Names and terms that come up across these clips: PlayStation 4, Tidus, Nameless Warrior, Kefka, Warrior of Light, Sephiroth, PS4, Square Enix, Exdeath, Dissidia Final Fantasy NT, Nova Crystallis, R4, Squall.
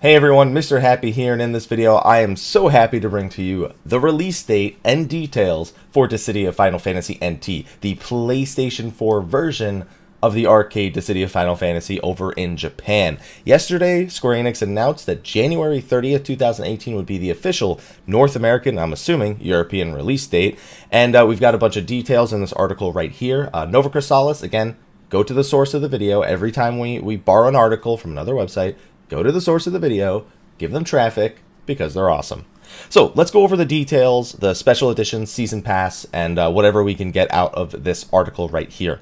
Hey everyone, Mr. Happy here, and in this video I am so happy to bring to you the release date and details for Dissidia Final Fantasy NT, the PlayStation 4 version of the arcade Dissidia Final Fantasy over in Japan. Yesterday, Square Enix announced that January 30th, 2018 would be the official North American, I'm assuming, European release date, and we've got a bunch of details in this article right here. Nova Crystallis, again, go to the source of the video. Every time we borrow an article from another website, go to the source of the video, give them traffic, because they're awesome. So let's go over the details, the special edition, season pass, and whatever we can get out of this article right here.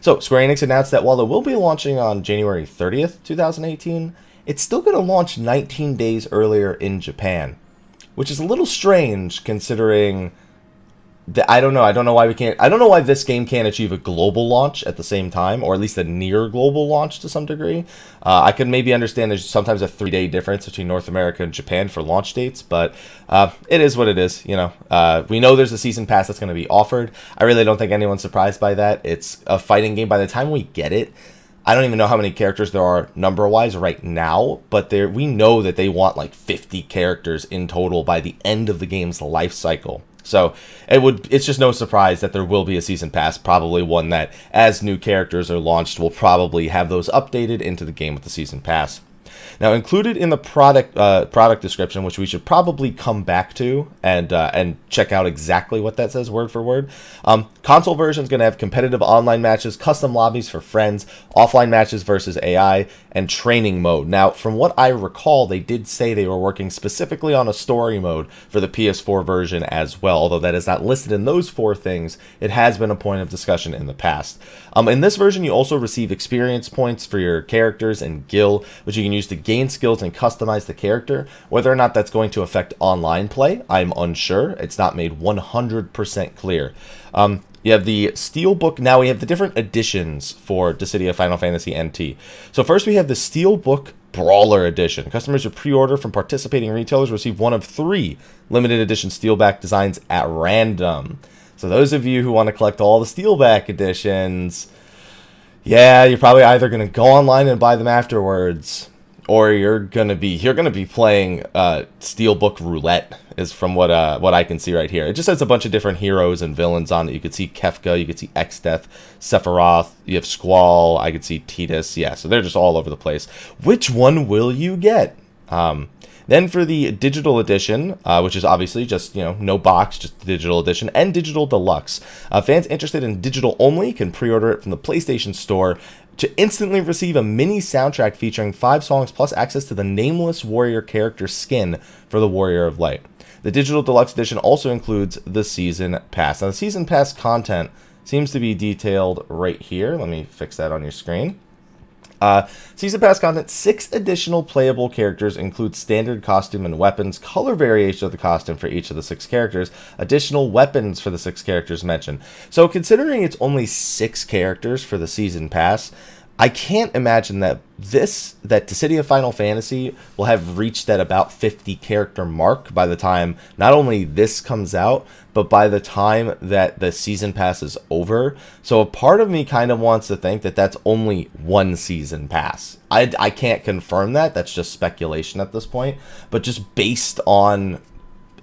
So Square Enix announced that while it will be launching on January 30th, 2018, it's still going to launch 19 days earlier in Japan, which is a little strange considering that I don't know why this game can't achieve a global launch at the same time, or at least a near global launch to some degree. I could maybe understand there's sometimes a 3-day difference between North America and Japan for launch dates, but it is what it is, you know. We know there's a season pass that's going to be offered. I really don't think anyone's surprised by that. It's a fighting game. By the time we get it, I don't even know how many characters there are number-wise right now, but we know that they want like 50 characters in total by the end of the game's life cycle. So it's just no surprise that there will be a season pass, probably one that, as new characters are launched, we'll probably have those updated into the game with the season pass. Now, included in the product description, which we should probably come back to and check out exactly what that says word for word, console version is going to have competitive online matches, custom lobbies for friends, offline matches versus AI, and training mode. Now, from what I recall, they did say they were working specifically on a story mode for the PS4 version as well, although that is not listed in those four things. It has been a point of discussion in the past. In this version, you also receive experience points for your characters and guild, which you can use to gain skills and customize the character. Whether or not that's going to affect online play, I'm unsure. It's not made 100% clear. You have the Steelbook. Now we have the different editions for Dissidia Final Fantasy NT. So first we have the Steelbook Brawler Edition. Customers who pre-order from participating retailers receive one of 3 limited edition Steelback designs at random. So those of you who want to collect all the Steelback editions, yeah, you're probably either going to go online and buy them afterwards, or you're gonna be playing Steelbook Roulette, is from what I can see right here. It just has a bunch of different heroes and villains on it. You could see Kefka, you could see Exdeath, Sephiroth, you have Squall, I could see Tidus. Yeah, so they're just all over the place. Which one will you get? Then for the digital edition, which is obviously just, you know, no box, just the digital edition, and digital deluxe. Fans interested in digital only can pre-order it from the PlayStation Store to instantly receive a mini soundtrack featuring 5 songs plus access to the Nameless Warrior character skin for the Warrior of Light. The digital deluxe edition also includes the season pass. Now the season pass content seems to be detailed right here. Let me fix that on your screen. Season pass content, 6 additional playable characters, include standard costume and weapons, color variation of the costume for each of the 6 characters, additional weapons for the 6 characters mentioned. So considering it's only 6 characters for the season pass, I can't imagine that Dissidia Final Fantasy will have reached that about 50 character mark by the time not only this comes out, but by the time that the season pass is over. So a part of me kind of wants to think that that's only 1 season pass. I can't confirm that. That's just speculation at this point. But just based on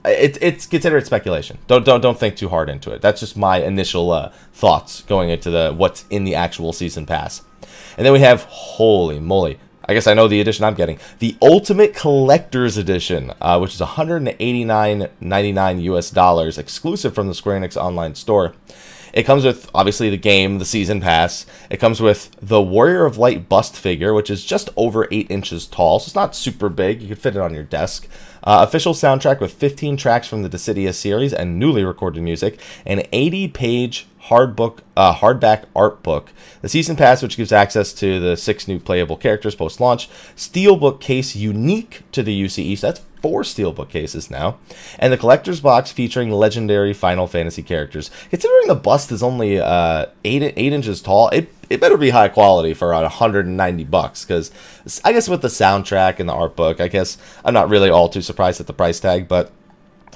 it's considered speculation. Don't think too hard into it. That's just my initial thoughts going into what's in the actual season pass. And then we have, holy moly, I guess I know the edition I'm getting, the Ultimate Collector's Edition, which is $189.99 US, exclusive from the Square Enix online store. It comes with, obviously, the game, the season pass. It comes with the Warrior of Light bust figure, which is just over 8 inches tall, so it's not super big. You can fit it on your desk. Official soundtrack with 15 tracks from the Dissidia series and newly recorded music, an 80-page hardback art book, the season pass, which gives access to the 6 new playable characters post-launch, Steelbook case unique to the UCE, so that's 4 Steelbook cases now, and the collector's box featuring legendary Final Fantasy characters. Considering the bust is only 8 inches tall, it better be high quality for around $190, because I guess with the soundtrack and the art book, I guess I'm not really all too surprised at the price tag, but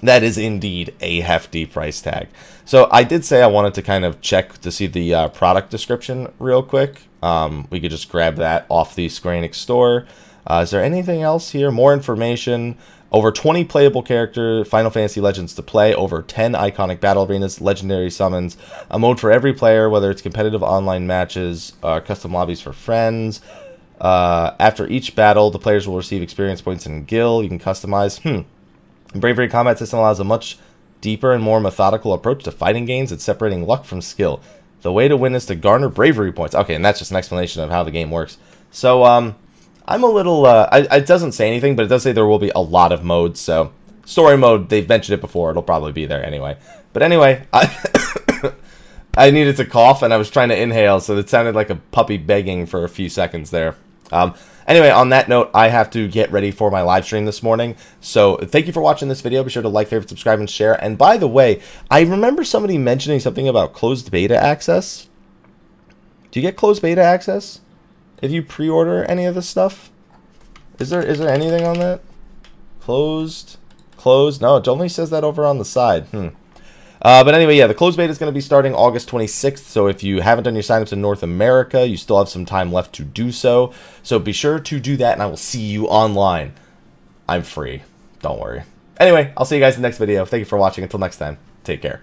that is indeed a hefty price tag. So I did say I wanted to kind of check to see the product description real quick. We could just grab that off the Square Enix store. Is there anything else here? More information. Over 20 playable character Final Fantasy Legends to play, over 10 iconic battle arenas, legendary summons, a mode for every player, whether it's competitive online matches, custom lobbies for friends. After each battle, the players will receive experience points and gil. You can customize. Bravery combat system allows a much deeper and more methodical approach to fighting games. It's separating luck from skill. The way to win is to garner bravery points. Okay, and that's just an explanation of how the game works. So, I'm a little, it doesn't say anything, but it does say there will be a lot of modes, so story mode, they've mentioned it before, it'll probably be there anyway. But anyway, I needed to cough, and I was trying to inhale, so it sounded like a puppy begging for a few seconds there. Anyway, on that note, I have to get ready for my live stream this morning, so thank you for watching this video. Be sure to like, favorite, subscribe, and share. And by the way, I remember somebody mentioning something about closed beta access. Do you get closed beta access if you pre-order any of this stuff? Is there anything on that? Closed? No, it only says that over on the side. But anyway, yeah, the closed beta is going to be starting August 26th, so if you haven't done your signups in North America, you still have some time left to do so. So be sure to do that, and I will see you online. I'm free. Don't worry. Anyway, I'll see you guys in the next video. Thank you for watching. Until next time, take care.